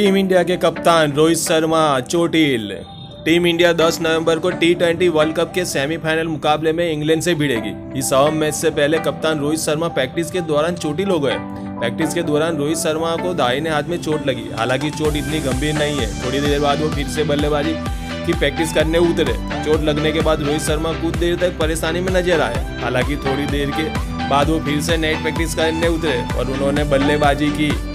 Team India के कप्तान रोहित शर्मा चोटिल। टीम इंडिया 10 नवंबर को T20 वर्ल्ड कप के सेमीफाइनल मुकाबले में इंग्लैंड से भिड़ेगी। इस अहम मैच से पहले कप्तान रोहित शर्मा प्रैक्टिस के दौरान चोटिल हो गए। प्रैक्टिस के दौरान रोहित शर्मा को दाहिने हाथ में चोट लगी। हालांकि चोट इतनी गंभीर नहीं है। थोड़ी देर बाद वो फिर से बल्लेबाजी की प्रैक्टिस करने उतरे। चोट लगने के बाद रोहित शर्मा कुछ देर तक परेशानी में नजर आए। हालांकि थोड़ी देर के बाद वो फिर से नेट प्रैक्टिस करने उतरे और उन्होंने बल्लेबाजी की।